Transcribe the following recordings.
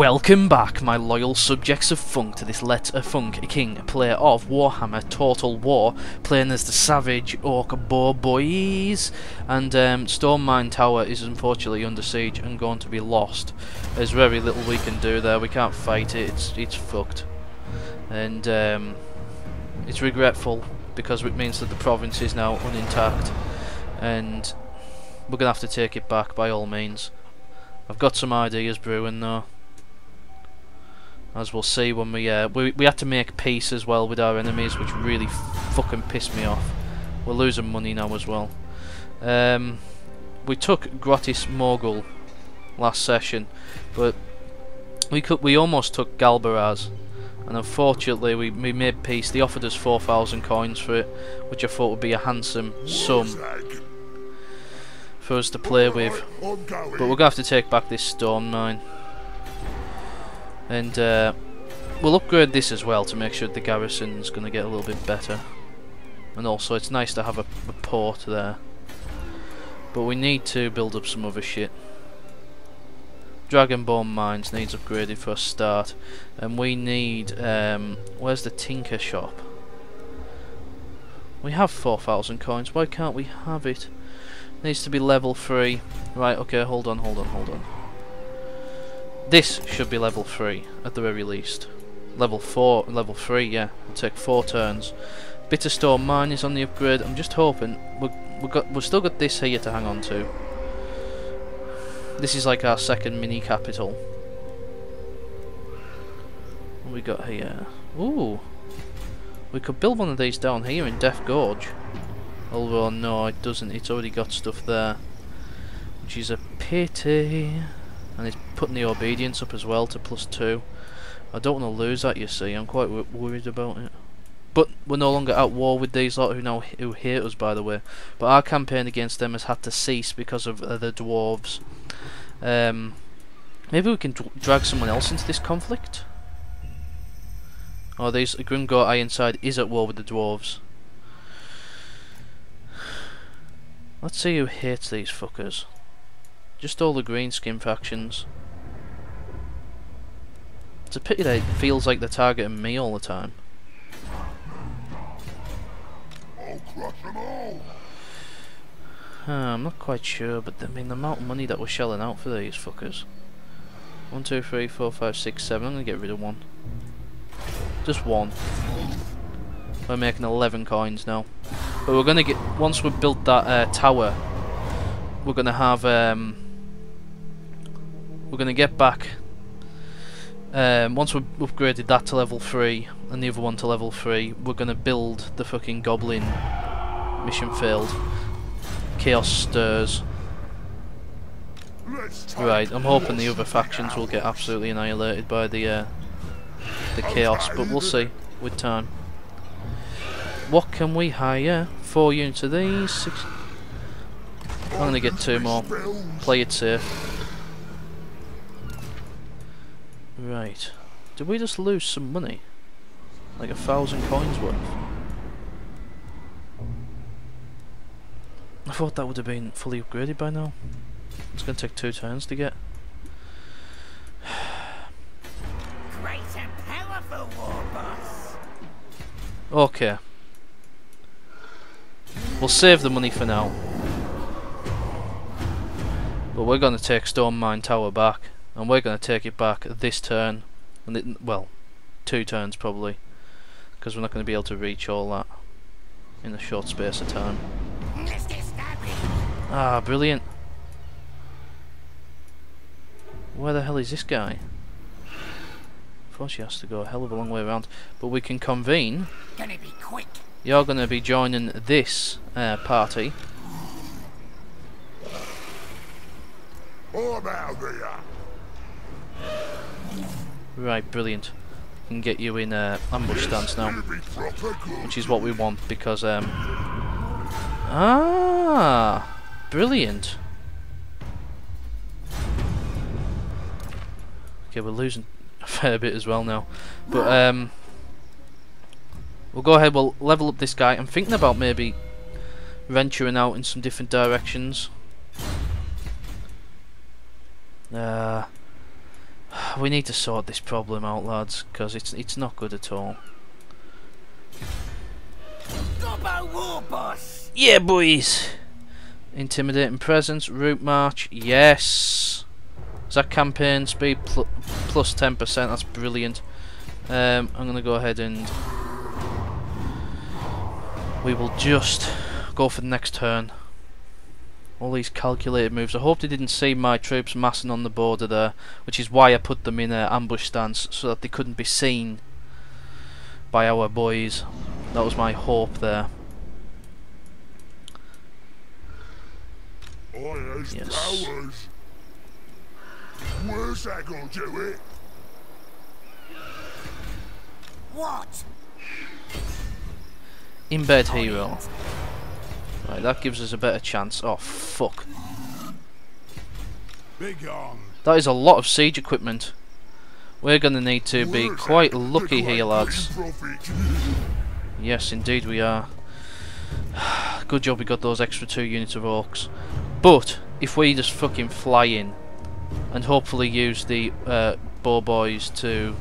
Welcome back, my loyal subjects of Funk, to this Let a Funk King, player of Warhammer Total War, playing as the Savage Orc Bo-Boys, and Storm Mine Tower is unfortunately under siege and going to be lost. There's very little we can do there. We can't fight it. It's fucked, and it's regretful because it means that the province is now unintact, and we're gonna have to take it back by all means. I've got some ideas brewing though. As we'll see when we had to make peace as well with our enemies, which really fucking pissed me off. We're losing money now as well. We took Grotis Morgul last session, but we almost took Galbaraz, and unfortunately we made peace. They offered us 4,000 coins for it, which I thought would be a handsome sum for us to play with. But we're gonna have to take back this Storm Mine. And we'll upgrade this as well to make sure the garrison's going to get a little bit better. And also it's nice to have a port there. But we need to build up some other shit. Dragonhorn Mines needs upgraded for a start. And we need... where's the Tinker Shop? We have 4,000 coins, why can't we have it? It needs to be level 3. Right, okay, hold on. This should be level 3 at the very least. Level 4, level 3, yeah. It'll take 4 turns. Bitterstorm Mine is on the upgrade. I'm just hoping we've still got this here to hang on to. This is like our second mini capital. What have we got here? Ooh, we could build one of these down here in Death Gorge. Although no, it doesn't. It's already got stuff there, which is a pity. And it's putting the obedience up as well to +2. I don't want to lose that, you see. I'm quite worried about it. But we're no longer at war with these lot who now hate us, by the way. But our campaign against them has had to cease because of the dwarves. Maybe we can drag someone else into this conflict. Oh, these Grimgor Ironside is at war with the dwarves. Let's see who hates these fuckers. Just all the greenskin factions. It's a pity that it feels like they're targeting me all the time. I'll crush them all. I'm not quite sure, but I mean the amount of money that we're shelling out for these fuckers. 1, 2, 3, 4, 5, 6, 7. I'm gonna get rid of one. Just one. We're making 11 coins now, but we're gonna get, once we build that tower, we're gonna have we're gonna get back once we've upgraded that to level 3 and the other one to level 3, we're gonna build the fucking goblin mission failed. Chaos stirs. Right, I'm hoping the other factions will get absolutely annihilated by the chaos, but we'll see with time. What can we hire? 4 units of these, 6. I'm gonna get 2 more. Play it safe. Right. Did we just lose some money? Like 1,000 coins worth? I thought that would have been fully upgraded by now. It's gonna take 2 turns to get. Great and powerful war boss. Okay. We'll save the money for now. But we're going to take Storm Mine Tower back, and we're going to take it back this turn, and well, 2 turns probably, because we're not going to be able to reach all that in a short space of time. Ah, brilliant! Where the hell is this guy? Of course he has to go a hell of a long way around, but we can convene. Gonna be quick. You're going to be joining this party. Right, brilliant. We can get you in ambush stance now, which is what we want because brilliant. Okay, we're losing a fair bit as well now, but we'll go ahead. We'll level up this guy. I'm thinking about maybe venturing out in some different directions. We need to sort this problem out, lads, because it's not good at all. Goblin War Boss. Yeah, boys. Intimidating presence, route march. Yes. Is that campaign speed plus 10%? That's brilliant. I'm gonna go ahead and we will just go for the next turn. All these calculated moves. I hope they didn't see my troops massing on the border there, which is why I put them in an ambush stance, so that they couldn't be seen by our boys. That was my hope there. Yes. Wurrzag will do it. What? Embed hero. Right, that gives us a better chance. Oh fuck! Big on. That is a lot of siege equipment. We're gonna need to be quite lucky here, lads. Yes, indeed we are. Good job we got those extra 2 units of orcs. But if we just fucking fly in and hopefully use the Bo-Boys to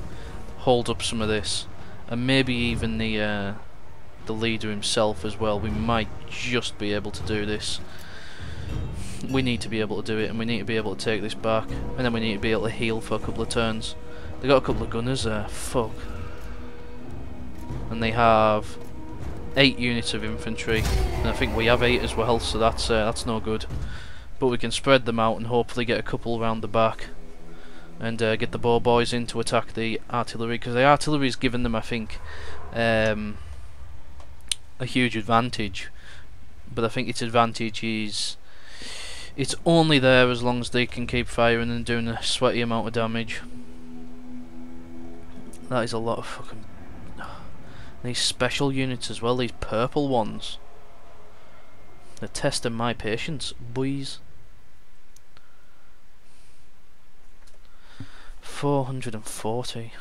hold up some of this, and maybe even the leader himself as well, we might just be able to do this. We need to be able to do it, and we need to be able to take this back, and then we need to be able to heal for a couple of turns. They got a couple of gunners there, fuck. And they have 8 units of infantry, and I think we have 8 as well, so that's no good. But we can spread them out and hopefully get a couple round the back, and get the Bo-Boys in to attack the artillery, because the artillery's given them, I think, a huge advantage. But I think its advantage is it's only there as long as they can keep firing and doing a sweaty amount of damage. That is a lot of fucking. These special units as well, these purple ones. They're testing my patience, boys. 440.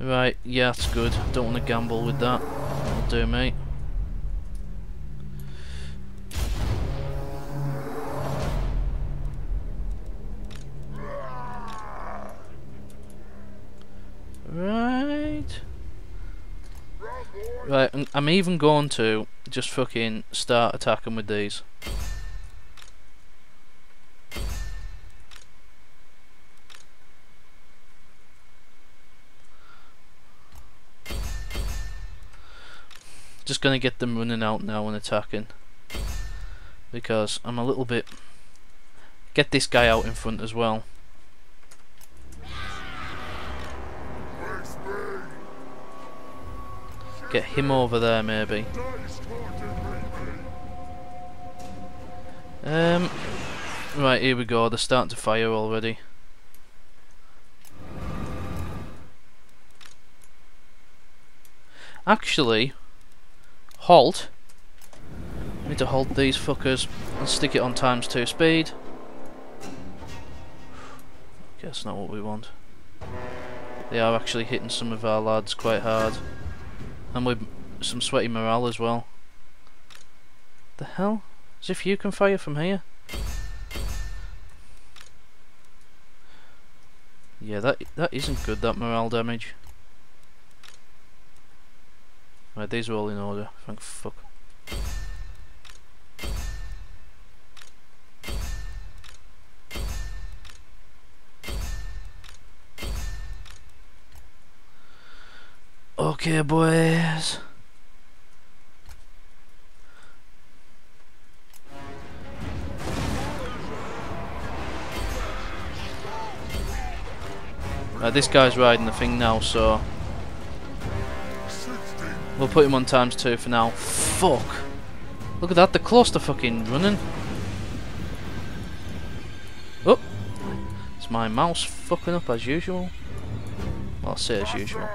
Right, yeah, that's good. Don't want to gamble with that. That'll do, mate. Right, I'm even going to just fucking start attacking with these. Just gonna get them running out now and attacking, because I'm a little bit. Get this guy out in front as well. Get him over there, maybe. Right, here we go. They're starting to fire already. Actually, halt. We need to halt these fuckers and stick it on ×2 speed. Guess not what we want. They are actually hitting some of our lads quite hard. And with some sweaty morale as well. The hell? As if you can fire from here? Yeah, that isn't good, that morale damage. Right, these are all in order. Thank fuck. Okay, boys. Right, this guy's riding the thing now, so we'll put him on ×2 for now. Fuck! Look at that, the cluster fucking running. Oh, it's my mouse fucking up as usual. Well, I say as usual.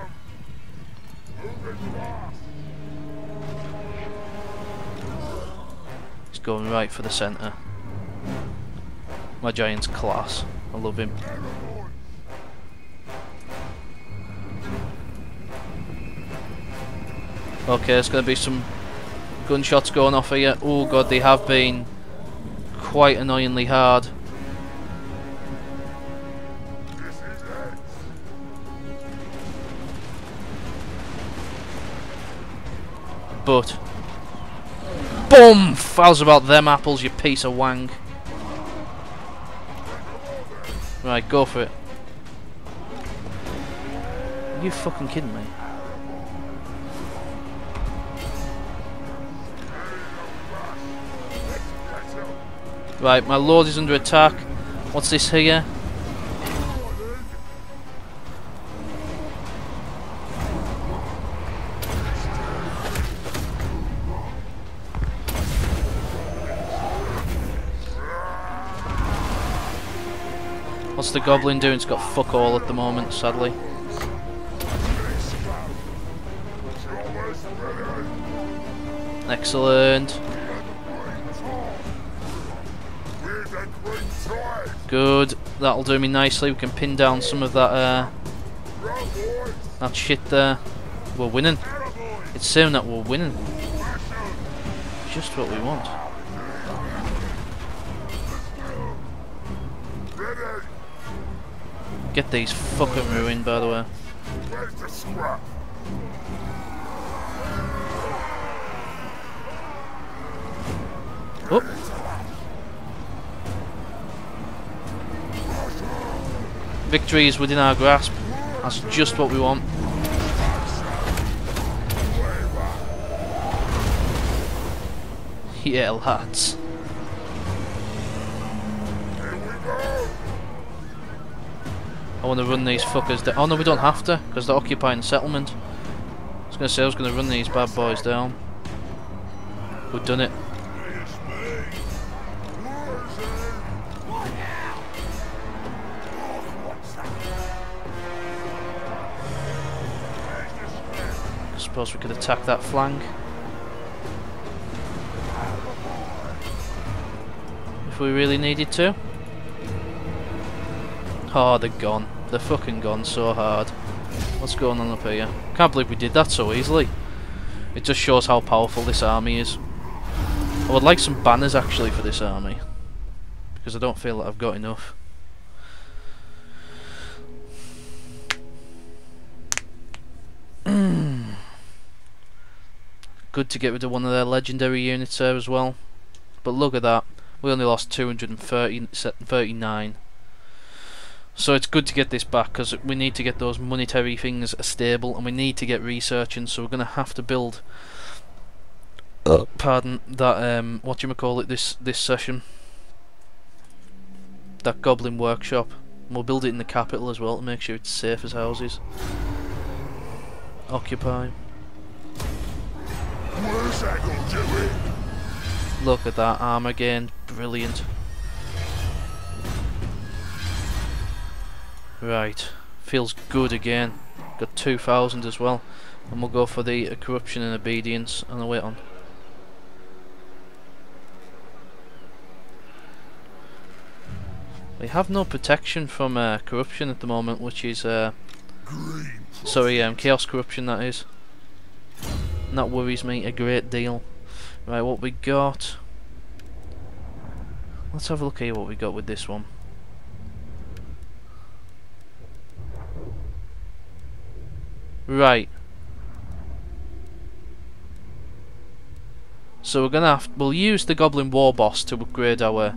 He's going right for the centre. My giant's class. I love him. Okay, there's going to be some gunshots going off here. Oh god, they have been quite annoyingly hard. butt. Boom! How's about them apples, you piece of wang? Right, go for it. Are you fucking kidding me? Right, my lord is under attack. What's this here? What's the goblin doing? It's got fuck all at the moment, sadly. Excellent. Good. That'll do me nicely. We can pin down some of that that shit there. We're winning. It's saying that we're winning. Just what we want. Get these fucking ruined, by the way. Oh. Victory is within our grasp. That's just what we want. Yeah, lads. I want to run these fuckers down. Oh no, we don't have to, because they're occupying the settlement. I was going to say, I was going to run these bad boys down. We've done it. I suppose we could attack that flank. If we really needed to. Oh, they're gone. They're fucking gone so hard. What's going on up here? Can't believe we did that so easily. It just shows how powerful this army is. I would like some banners actually for this army, because I don't feel that I've got enough. Good to get rid of one of their legendary units there as well. But look at that. We only lost 239. So it's good to get this back, because we need to get those monetary things stable, and we need to get researching, so we're going to have to build pardon, that whatchamacallit this session, that Goblin Workshop. We'll build it in the capital as well to make sure it's safe as houses. Occupy. Look at that, armor gained, brilliant. Right, feels good again. Got 2,000 as well, and we'll go for the corruption and obedience. And I'll wait on. We have no protection from corruption at the moment, which is sorry, chaos corruption, that is. And that worries me a great deal. Right, what we got? Let's have a look here. What we got with this one? Right. So we're gonna have. We'll use the Goblin War Boss to upgrade our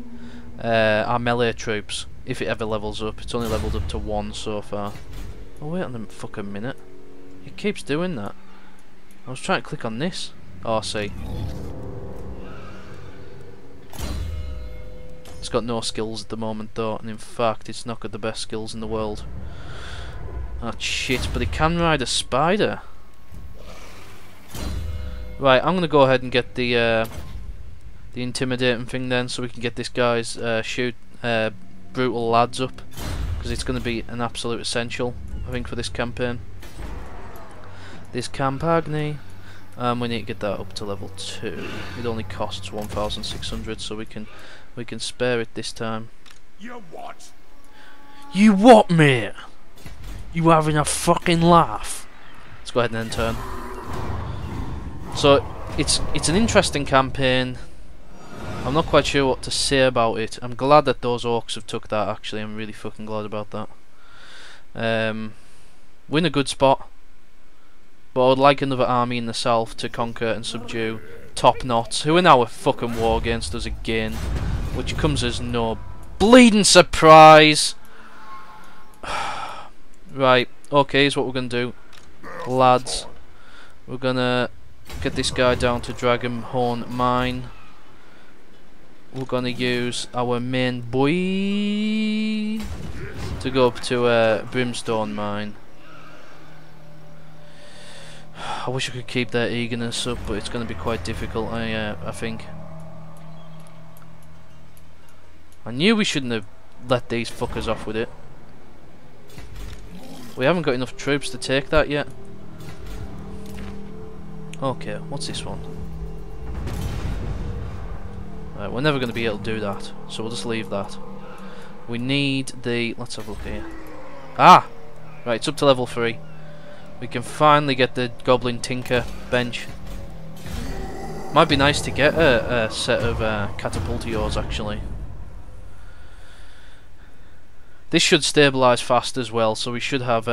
melee troops if it ever levels up. It's only leveled up to 1 so far. Oh wait on a fucking minute. It keeps doing that. I was trying to click on this. Oh, I see. It's got no skills at the moment though, and in fact, it's not got the best skills in the world. Oh shit, but he can ride a spider. Right, I'm going to go ahead and get the intimidating thing then, so we can get this guy's brutal lads up, because it's going to be an absolute essential, I think, for this campaign. This Campagne. We need to get that up to level 2. It only costs 1,600, so we can spare it this time. You what? You what, mate? You having a fucking laugh? Let's go ahead and then turn. So it's an interesting campaign. I'm not quite sure what to say about it. I'm glad that those orcs have took that. Actually, I'm really fucking glad about that. We're in a good spot. But I would like another army in the south to conquer and subdue Top Knots, who are now a fucking war against us again, which comes as no bleeding surprise. Right, okay, here's what we're gonna do, lads. We're gonna get this guy down to Dragonhorn Mine. We're gonna use our main boy to go up to Brimstone Mine. I wish I could keep their eagerness up, but it's going to be quite difficult, I think. I knew we shouldn't have let these fuckers off with it. We haven't got enough troops to take that yet. Okay, what's this one? Right, we're never going to be able to do that, so we'll just leave that. We need the... let's have a look here. Ah! Right, it's up to level 3. We can finally get the Goblin Tinker bench. Might be nice to get a set of catapultiors, actually. This should stabilise fast as well, so we should have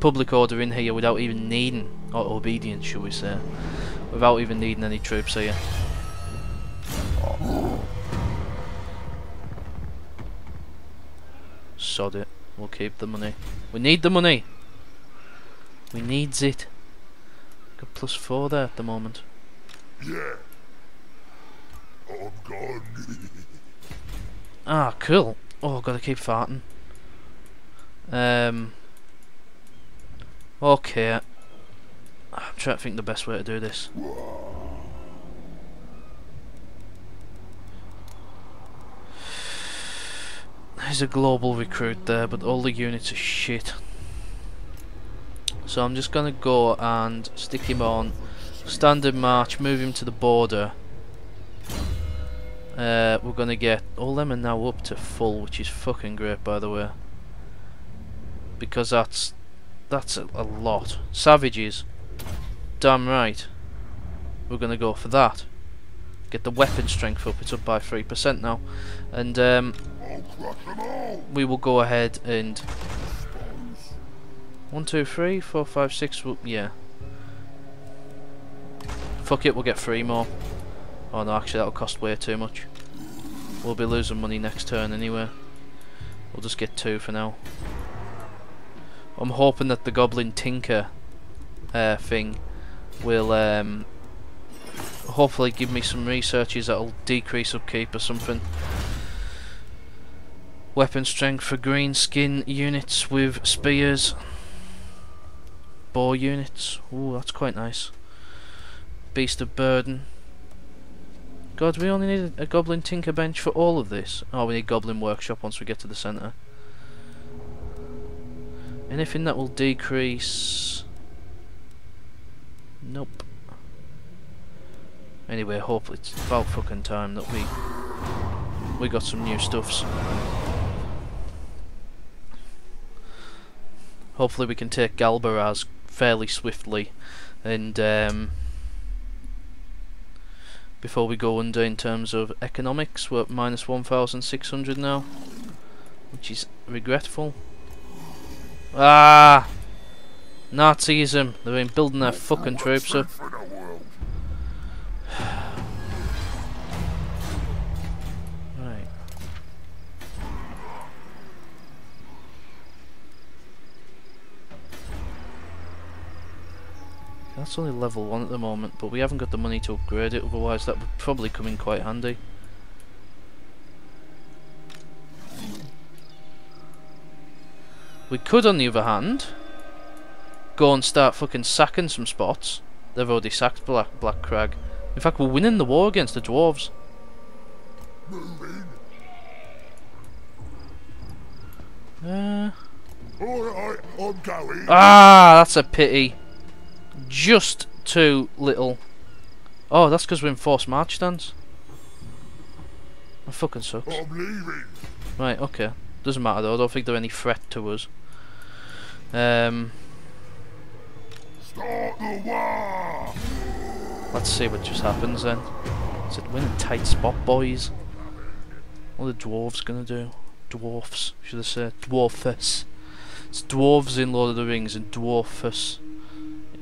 public order in here without even needing, or obedience should we say, without even needing any troops here. Sod it, we'll keep the money. We need the money! We needs it. Got +4 there at the moment. Yeah. I'm gone. Ah, cool. Oh, gotta keep farting. Okay. I'm trying to think the best way to do this. There's a global recruit there, but all the units are shit. So I'm just going to go and stick him on standard march, move him to the border. We're going to get... all them are now up to full, which is fucking great, by the way. Because that's a lot. Savages. Damn right. We're going to go for that. Get the weapon strength up. It's up by 3% now. And we will go ahead and... 1, 2, 3, 4, 5, 6. Yeah. Fuck it, we'll get 3 more. Oh no, actually that'll cost way too much. We'll be losing money next turn anyway. We'll just get 2 for now. I'm hoping that the Goblin Tinker thing will hopefully give me some researches that'll decrease upkeep or something. Weapon strength for green skin units with spears. Boar units. Ooh, that's quite nice. Beast of burden. God, we only need a Goblin Tinker bench for all of this. Oh, we need Goblin Workshop once we get to the centre. Anything that will decrease... nope. Anyway, hopefully it's about fucking time that we got some new stuffs. Hopefully we can take Galbaraz fairly swiftly and before we go under in terms of economics. We're at -1,600 now, which is regretful. Ah, Nazism, they've been building their fucking troops up. Right, that's only level 1 at the moment, but we haven't got the money to upgrade it, otherwise that would probably come in quite handy. We could, on the other hand, go and start fucking sacking some spots. They've already sacked Black Krag. In fact, we're winning the war against the dwarves. Alright, I'm going. Ah, that's a pity. Just too little. Oh, that's because we're in forced march stance. That fucking sucks. I'm leaving. Right, okay. Doesn't matter though, I don't think they're any threat to us. Start the war. Let's see what just happens then. It's a winning tight spot, boys. What are the dwarves gonna do? Dwarfs, should I say. Dwarfus. It's dwarves in Lord of the Rings and dwarfus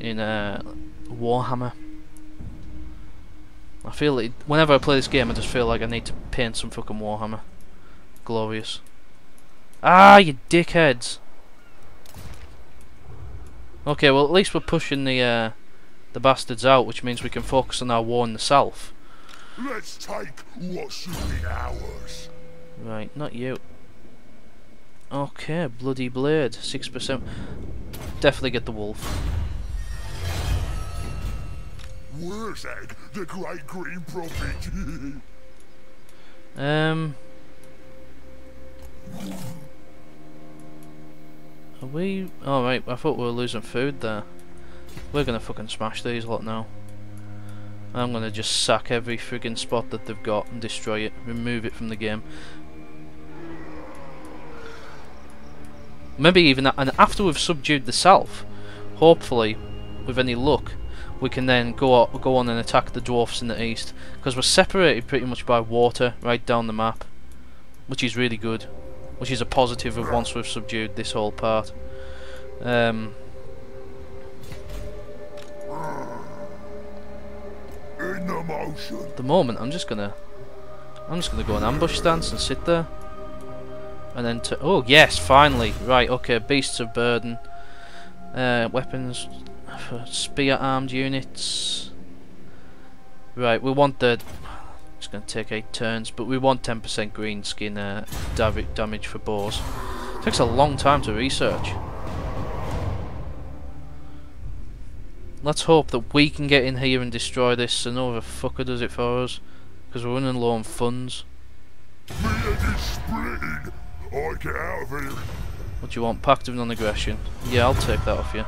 in Warhammer. I feel it, whenever I play this game, I just feel like I need to paint some fucking Warhammer. Glorious. Ah, you dickheads! Okay, well at least we're pushing the bastards out, which means we can focus on our war in the south. Let's take what should be ours. Right, not you. Okay, bloody blade, 6%. Definitely get the wolf. Wurrzag Da Great Green Prophet. Are we? Oh right, I thought we were losing food there. We're gonna fucking smash these lot now. I'm gonna just sack every friggin' spot that they've got and destroy it, remove it from the game. Maybe even and after we've subdued the south, hopefully, with any luck, we can then go on and attack the dwarfs in the east, because we're separated pretty much by water right down the map, which is really good, which is a positive of once we've subdued this whole part. In the motion. At the moment, I'm just gonna go in ambush stance and sit there. And then to, oh yes, finally, right, okay, beasts of burden, weapons for spear armed units. Right, we want the, it's going to take 8 turns, but we want 10% green skin damage for bows. It takes a long time to research. Let's hope that we can get in here and destroy this so no other fucker does it for us, because we're running low on funds. I'll get out of here. What do you want? Pact of non-aggression. Yeah, I'll take that off you.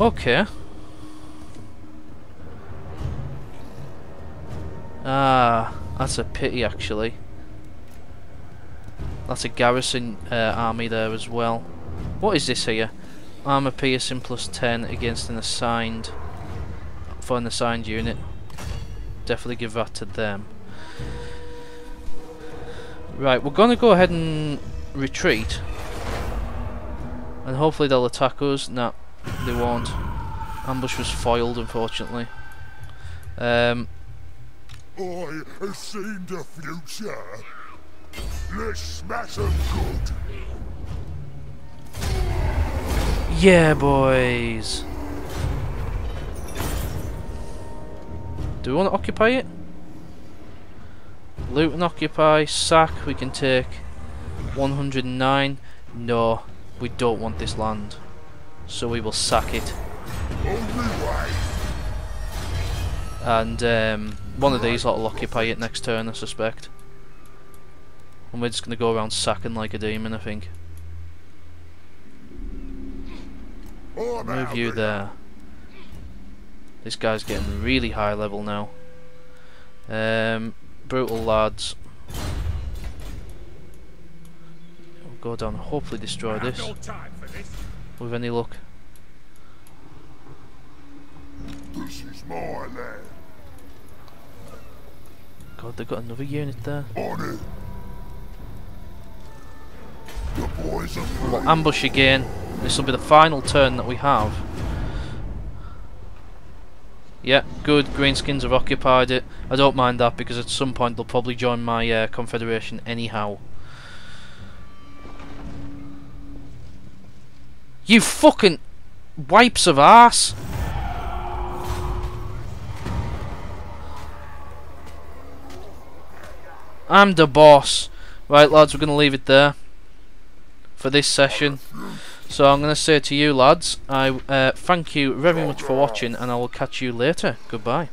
Okay. Ah, that's a pity actually. That's a garrison army there as well. What is this here? Armor piercing +10 against an assigned unit. Definitely give that to them. Right, we're going to go ahead and retreat, and hopefully they'll attack us. Nah, they won't. Ambush was foiled, unfortunately. I have seen the future. Let's smash them good. Yeah, boys. Do we want to occupy it? Loot and occupy, sack, we can take 109. No, we don't want this land. So we will sack it. And one of these lot will occupy it next turn, I suspect. And we're just going to go around sacking like a demon, I think. Move you there. This guy's getting really high level now. Brutal lads. We'll go down and hopefully destroy this. No time for this. With any luck. This is my land. God, they've got another unit there. On it. The boys are free. We'll ambush again. This will be the final turn that we have. Yeah, good, greenskins have occupied it. I don't mind that because at some point they'll probably join my confederation anyhow. You fucking wipes of arse! I'm the boss. Right lads, we're going to leave it there for this session. So I'm going to say to you lads, I thank you very much for watching, and I will catch you later. Goodbye.